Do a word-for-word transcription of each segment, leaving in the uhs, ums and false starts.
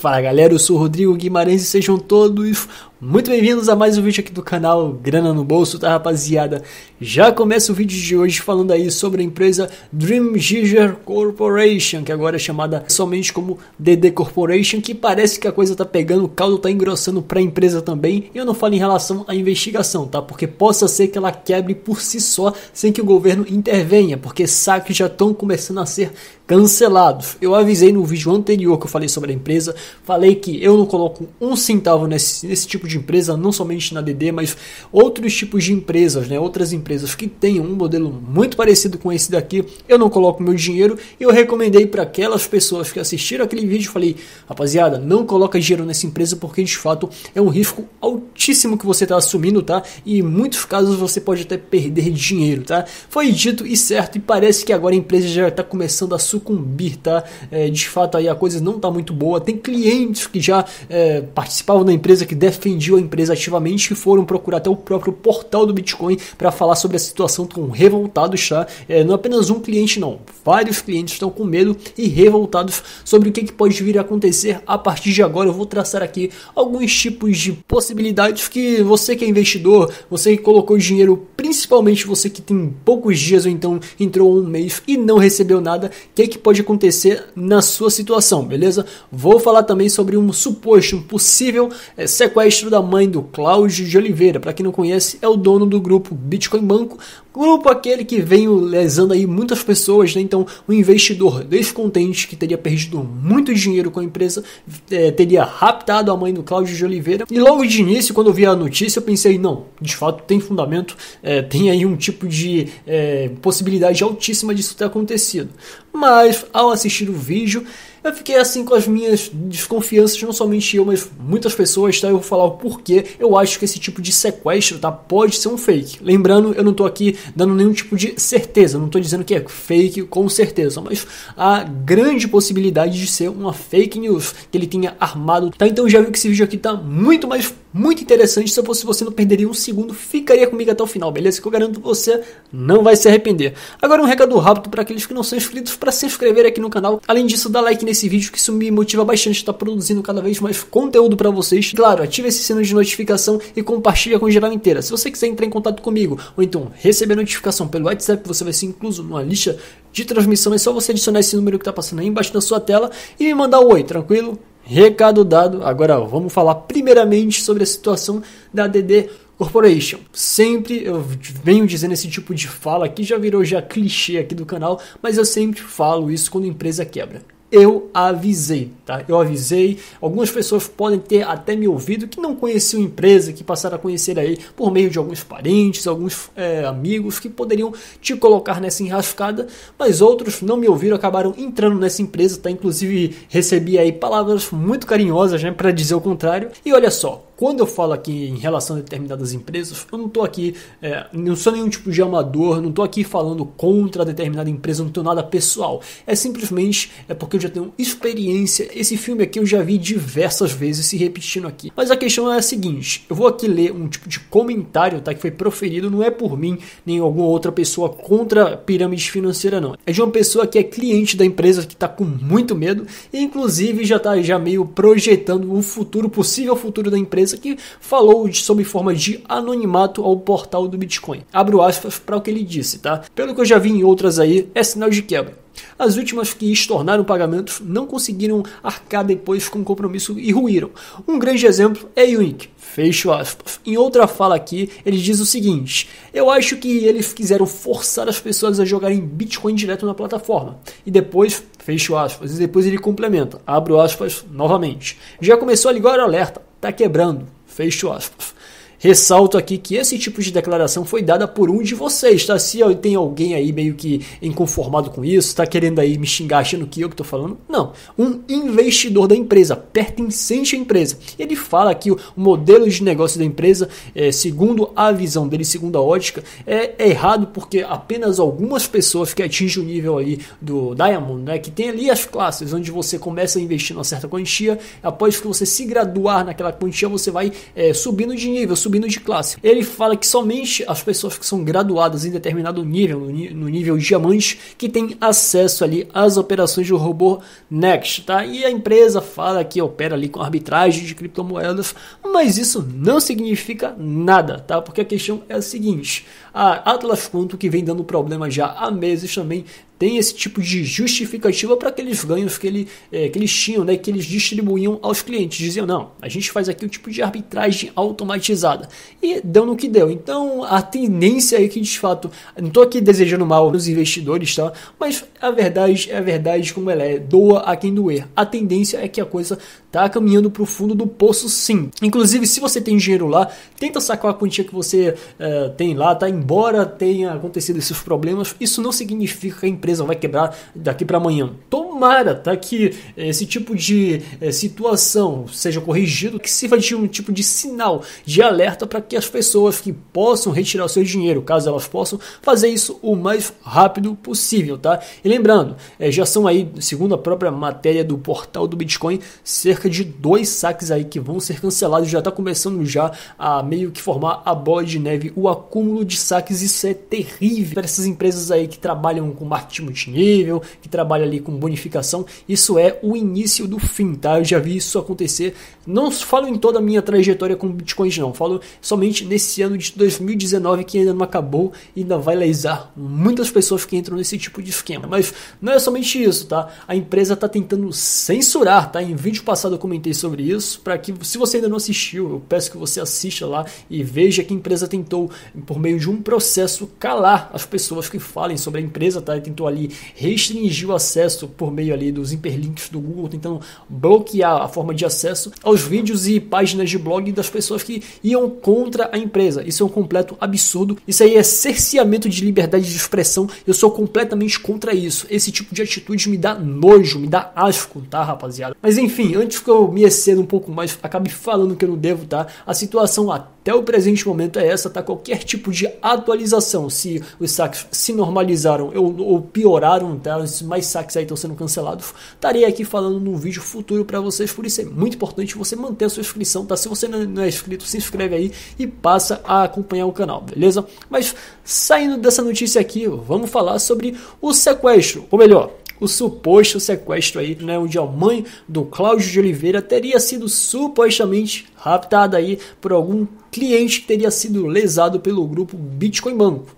Fala galera, eu sou o Rodrigo Guimarães e sejam todos muito bem-vindos a mais um vídeo aqui do canal Grana no Bolso, tá rapaziada? Já começa o vídeo de hoje falando aí sobre a empresa Dream Gigger Corporation, que agora é chamada somente como D D Corporation, que parece que a coisa tá pegando, o caldo tá engrossando pra empresa também. Eu não falo em relação à investigação, tá? Porque possa ser que ela quebre por si só, sem que o governo intervenha, porque saques já estão começando a ser cancelados. Eu avisei no vídeo anterior que eu falei sobre a empresa, falei que eu não coloco um centavo nesse, nesse tipo de empresa, não somente na D D, mas outros tipos de empresas, né? Outras empresas que tenham um modelo muito parecido com esse daqui, eu não coloco meu dinheiro. Eu recomendei para aquelas pessoas que assistiram aquele vídeo, falei, rapaziada, não coloca dinheiro nessa empresa porque de fato é um risco altíssimo que você está assumindo, tá? E em muitos casos você pode até perder dinheiro, tá? Foi dito e certo, e parece que agora a empresa já está começando a sucumbir, tá? É, de fato aí a coisa não está muito boa. Tem clientes que já é, participavam da empresa, que defendiam a empresa ativamente, que foram procurar até o próprio portal do Bitcoin para falar sobre a situação, tão revoltados, tá? É, não apenas um cliente não, vários clientes estão com medo e revoltados sobre o que, que pode vir a acontecer a partir de agora. Eu vou traçar aqui alguns tipos de possibilidades que você que é investidor, você que colocou dinheiro, principalmente você que tem poucos dias ou então entrou um mês e não recebeu nada, o que, que pode acontecer na sua situação, beleza? Vou falar também sobre um suposto, um possível é, sequestro da mãe do Cláudio de Oliveira. Para quem não conhece, é o dono do grupo Bitcoin Banco, grupo aquele que vem lesando aí muitas pessoas, né? Então um investidor descontente que teria perdido muito dinheiro com a empresa é, teria raptado a mãe do Cláudio de Oliveira, e logo de início, quando eu vi a notícia, eu pensei, não, de fato tem fundamento, é, tem aí um tipo de é, possibilidade altíssima disso ter acontecido. Mas ao assistir o vídeo, eu fiquei assim com as minhas desconfianças, não somente eu, mas muitas pessoas, tá? Eu vou falar o porquê eu acho que esse tipo de sequestro, tá, pode ser um fake. Lembrando, eu não tô aqui dando nenhum tipo de certeza, não tô dizendo que é fake com certeza, mas a grande possibilidade de ser uma fake news, que ele tenha armado, tá? Então já viu que esse vídeo aqui tá muito mais, muito interessante. Se eu fosse você, não perderia um segundo, ficaria comigo até o final, beleza? Que eu garanto que você não vai se arrepender. Agora um recado rápido para aqueles que não são inscritos, para se inscrever aqui no canal. Além disso, dá like nesse vídeo, que isso me motiva bastante, estar produzindo cada vez mais conteúdo para vocês. Claro, ative esse sino de notificação e compartilha com a geral inteira. Se você quiser entrar em contato comigo ou então receber notificação pelo WhatsApp, você vai ser incluso numa lista de transmissão. É só você adicionar esse número que está passando aí embaixo da sua tela e me mandar um oi, tranquilo? Recado dado. Agora vamos falar primeiramente sobre a situação da D D Corporation. Sempre eu venho dizendo esse tipo de fala aqui, já virou já clichê aqui do canal, mas eu sempre falo isso quando a empresa quebra. Eu avisei, tá? Eu avisei. Algumas pessoas podem ter até me ouvido que não conheciam a empresa, que passaram a conhecer aí por meio de alguns parentes, alguns é, amigos que poderiam te colocar nessa enrascada, mas outros não me ouviram, acabaram entrando nessa empresa, tá? Inclusive recebi aí palavras muito carinhosas, né, para dizer o contrário. E olha só, quando eu falo aqui em relação a determinadas empresas, eu não estou aqui, é, não sou nenhum tipo de amador, não estou aqui falando contra determinada empresa, não tenho nada pessoal. É simplesmente é porque eu já tenho experiência. Esse filme aqui eu já vi diversas vezes se repetindo aqui. Mas a questão é a seguinte, eu vou aqui ler um tipo de comentário, tá, que foi proferido, não é por mim, nem alguma outra pessoa contra a pirâmide financeira, não. É de uma pessoa que é cliente da empresa, que está com muito medo, e inclusive já está já meio projetando um futuro, possível futuro da empresa, que falou de, sob forma de anonimato ao portal do Bitcoin. Abro aspas para o que ele disse, tá? Pelo que eu já vi em outras aí, é sinal de quebra. As últimas que estornaram pagamentos não conseguiram arcar depois com compromisso e ruíram. Um grande exemplo é Unique. Fecho aspas. Em outra fala aqui, ele diz o seguinte, eu acho que eles quiseram forçar as pessoas a jogarem Bitcoin direto na plataforma. E depois, fecho aspas, e depois ele complementa, abro aspas novamente. Já começou a ligar o alerta, tá quebrando, fecho aspas. Ressalto aqui que esse tipo de declaração foi dada por um de vocês, tá? Se tem alguém aí meio que inconformado com isso, tá querendo aí me xingar achando que eu que tô falando, não. Um investidor da empresa, pertencente à empresa. Ele fala que o modelo de negócio da empresa, é, segundo a visão dele, segundo a ótica, é, é errado porque apenas algumas pessoas que atingem o nível ali do Diamond, né? Que tem ali as classes onde você começa a investir numa certa quantia, após que você se graduar naquela quantia, você vai é, subindo de nível, subindo subindo de classe. Ele fala que somente as pessoas que são graduadas em determinado nível, no nível diamante, que tem acesso ali às operações do robô Next, tá? E a empresa fala que opera ali com arbitragem de criptomoedas, mas isso não significa nada, tá? Porque a questão é a seguinte, a Atlas Quantum, que vem dando problema já há meses também, tem esse tipo de justificativa para aqueles ganhos que, ele, é, que eles tinham, né, que eles distribuíam aos clientes. Diziam, não, a gente faz aqui um tipo de arbitragem automatizada. E deu no que deu. Então, a tendência aí que, de fato, não estou aqui desejando mal nos investidores, tá? Mas a verdade é a verdade como ela é. Doa a quem doer. A tendência é que a coisa está caminhando para o fundo do poço, sim. Inclusive, se você tem dinheiro lá, tenta sacar a quantia que você é, tem lá, tá? Embora tenha acontecido esses problemas, isso não significa que a empresa vai quebrar daqui para amanhã. Tomara, tá, que esse tipo de é, situação seja corrigido, que sirva de um tipo de sinal de alerta para que as pessoas que possam retirar o seu dinheiro, caso elas possam, fazer isso o mais rápido possível, tá? E lembrando, é, já são aí, segundo a própria matéria do portal do Bitcoin, cerca de dois saques aí que vão ser cancelados. Já está começando já a meio que formar a bola de neve, o acúmulo de saques. Isso é terrível para essas empresas aí que trabalham com marketing multinível, que trabalha ali com bonificação. Isso é o início do fim, tá? Eu já vi isso acontecer. Não falo em toda a minha trajetória com Bitcoin, não. Falo somente nesse ano de dois mil e dezenove, que ainda não acabou e ainda vai lesar muitas pessoas que entram nesse tipo de esquema. Mas não é somente isso, tá? A empresa tá tentando censurar, tá? Em vídeo passado eu comentei sobre isso, para que, se você ainda não assistiu, eu peço que você assista lá e veja que a empresa tentou, por meio de um processo, calar as pessoas que falem sobre a empresa, tá? E tentou ali restringir o acesso por meio ali dos hiperlinks do Google, tentando bloquear a forma de acesso aos vídeos e páginas de blog das pessoas que iam contra a empresa. Isso é um completo absurdo, isso aí é cerceamento de liberdade de expressão. Eu sou completamente contra isso. Esse tipo de atitude me dá nojo, me dá asco, tá, rapaziada? Mas enfim, antes que eu me exceda um pouco mais, acabe falando que eu não devo, tá? A situação até o presente momento é essa, tá? Qualquer tipo de atualização, se os saques se normalizaram eu, ou pioraram, tá? Mais saques aí estão sendo cancelados, estarei aqui falando num vídeo futuro para vocês. Por isso é muito importante você manter a sua inscrição, tá? Se você não é inscrito, se inscreve aí e passa a acompanhar o canal, beleza? Mas saindo dessa notícia aqui, vamos falar sobre o sequestro, ou melhor, o suposto sequestro aí, né, onde a mãe do Cláudio de Oliveira teria sido supostamente raptada aí por algum cliente que teria sido lesado pelo grupo Bitcoin Banco.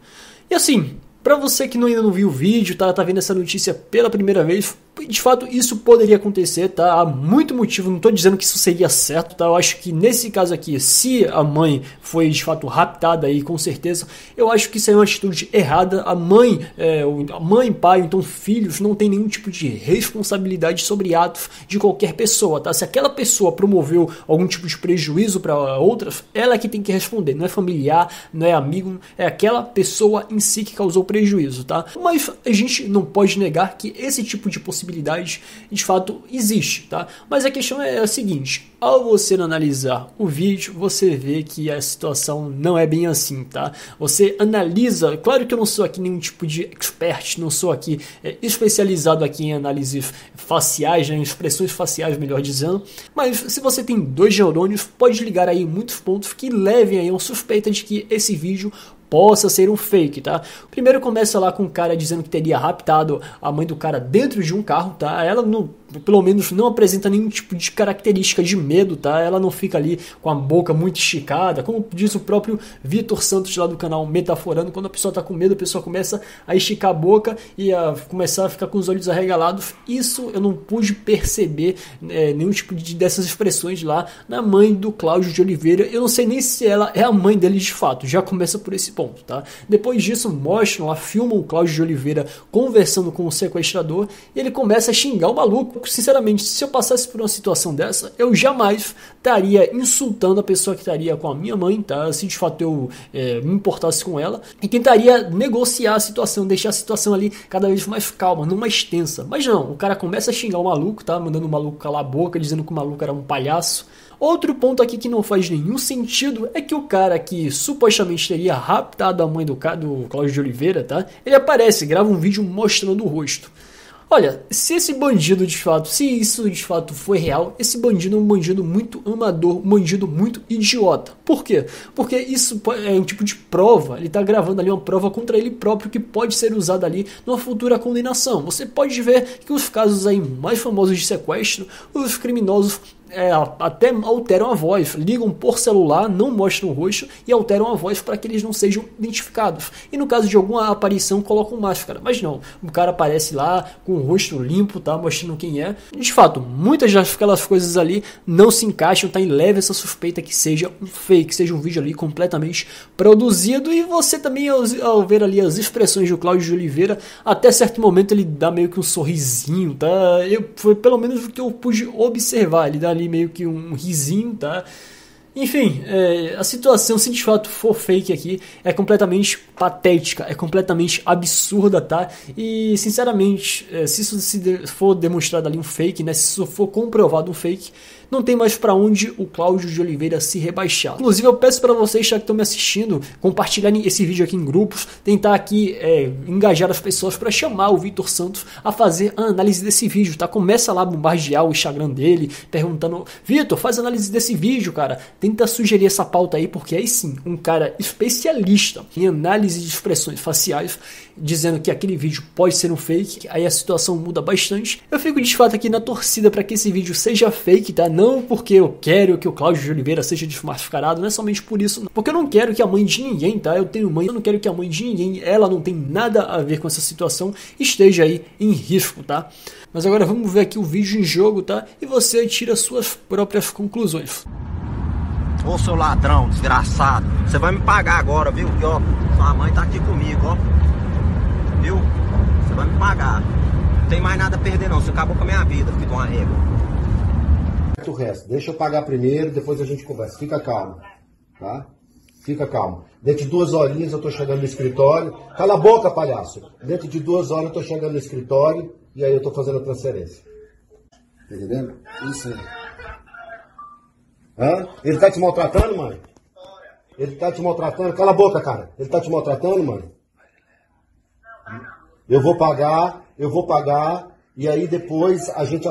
E assim, para você que ainda não viu o vídeo, tá, tá vendo essa notícia pela primeira vez, de fato isso poderia acontecer, tá? Há muito motivo, não estou dizendo que isso seria certo, tá? Eu acho que nesse caso aqui, se a mãe foi de fato raptada aí, com certeza, eu acho que isso é uma atitude errada. A mãe, é, a mãe, pai, então filhos, não tem nenhum tipo de responsabilidade sobre atos de qualquer pessoa, tá? Se aquela pessoa promoveu algum tipo de prejuízo para outras, ela é que tem que responder, não é familiar, não é amigo, é aquela pessoa em si que causou prejuízo, tá? Mas a gente não pode negar que esse tipo de possibilidade de fato existe, tá? Mas a questão é a seguinte, ao você analisar o vídeo, você vê que a situação não é bem assim, tá? Você analisa, claro que eu não sou aqui nenhum tipo de expert, não sou aqui é, especializado aqui em análises faciais, né, em expressões faciais, melhor dizendo, mas se você tem dois neurônios, pode ligar aí muitos pontos que levem aí a uma suspeita de que esse vídeo possa ser um fake, tá? Primeiro começa lá com o cara dizendo que teria raptado a mãe do cara dentro de um carro, tá? Ela não, pelo menos não apresenta nenhum tipo de característica de medo, tá? Ela não fica ali com a boca muito esticada, como diz o próprio Vitor Santos lá do canal Metaforando, quando a pessoa tá com medo, a pessoa começa a esticar a boca e a começar a ficar com os olhos arregalados. Isso eu não pude perceber, é, nenhum tipo de, dessas expressões lá na mãe do Cláudio de Oliveira. Eu não sei nem se ela é a mãe dele de fato, já começa por esse ponto. Tá? Depois disso mostram lá, filmam o Cláudio de Oliveira conversando com o sequestrador e ele começa a xingar o maluco. Sinceramente, se eu passasse por uma situação dessa, eu jamais estaria insultando a pessoa que estaria com a minha mãe, tá? Se de fato eu é, me importasse com ela, e tentaria negociar a situação, deixar a situação ali cada vez mais calma, não mais tensa. Mas não, o cara começa a xingar o maluco, tá? Mandando o maluco calar a boca, dizendo que o maluco era um palhaço. Outro ponto aqui que não faz nenhum sentido é que o cara que supostamente teria raptado a mãe do, do Cláudio de Oliveira, tá? Ele aparece, grava um vídeo mostrando o rosto. Olha, se esse bandido de fato, se isso de fato foi real, esse bandido é um bandido muito amador, um bandido muito idiota. Por quê? Porque isso é um tipo de prova, ele está gravando ali uma prova contra ele próprio que pode ser usada ali numa futura condenação. Você pode ver que os casos aí mais famosos de sequestro, os criminosos É, até alteram a voz, ligam por celular, não mostram o rosto e alteram a voz para que eles não sejam identificados. E no caso de alguma aparição, colocam máscara. Mas não, o cara aparece lá com o rosto limpo, tá, mostrando quem é. De fato, muitas daquelas coisas ali não se encaixam, tá em leve essa suspeita que seja um fake, seja um vídeo ali completamente produzido. E você também, ao, ao ver ali as expressões do Cláudio de Oliveira, até certo momento ele dá meio que um sorrisinho, tá? Eu, foi pelo menos o que eu pude observar, ele dá ali meio que um risinho, tá? Enfim, é, a situação, se de fato for fake aqui, é completamente patética, é completamente absurda, tá? E, sinceramente, é, se isso se for demonstrado ali um fake, né? Se isso for comprovado um fake, não tem mais para onde o Cláudio de Oliveira se rebaixar. Inclusive, eu peço para vocês, já que estão me assistindo, compartilharem esse vídeo aqui em grupos, tentar aqui é, engajar as pessoas para chamar o Vitor Santos a fazer a análise desse vídeo, tá? Começa lá a bombardear o Instagram dele, perguntando: Vitor, faz análise desse vídeo, cara. Tenta sugerir essa pauta aí, porque aí sim, um cara especialista em análise de expressões faciais, dizendo que aquele vídeo pode ser um fake, aí a situação muda bastante. Eu fico de fato aqui na torcida para que esse vídeo seja fake, tá? Não porque eu quero que o Cláudio de Oliveira seja desmascarado, não é somente por isso, porque eu não quero que a mãe de ninguém, tá? Eu tenho mãe, eu não quero que a mãe de ninguém, ela não tem nada a ver com essa situação, esteja aí em risco, tá? Mas agora vamos ver aqui o vídeo em jogo, tá? E você tira suas próprias conclusões. Ô seu ladrão, desgraçado, você vai me pagar agora, viu? E, ó, sua mãe tá aqui comigo, ó. Viu? Você vai me pagar. Não tem mais nada a perder não, você acabou com a minha vida, filho de uma régua. O resto, deixa eu pagar primeiro, depois a gente conversa. Fica calmo, tá? Fica calmo. Dentro de duas horinhas eu tô chegando no escritório. Cala a boca, palhaço. Dentro de duas horas eu tô chegando no escritório e aí eu tô fazendo a transferência. Tá entendendo? Isso aí. Hã? Ele tá te maltratando, mano? Ele tá te maltratando? Cala a boca, cara. Ele tá te maltratando, mano? Eu vou pagar, eu vou pagar, e aí depois a gente...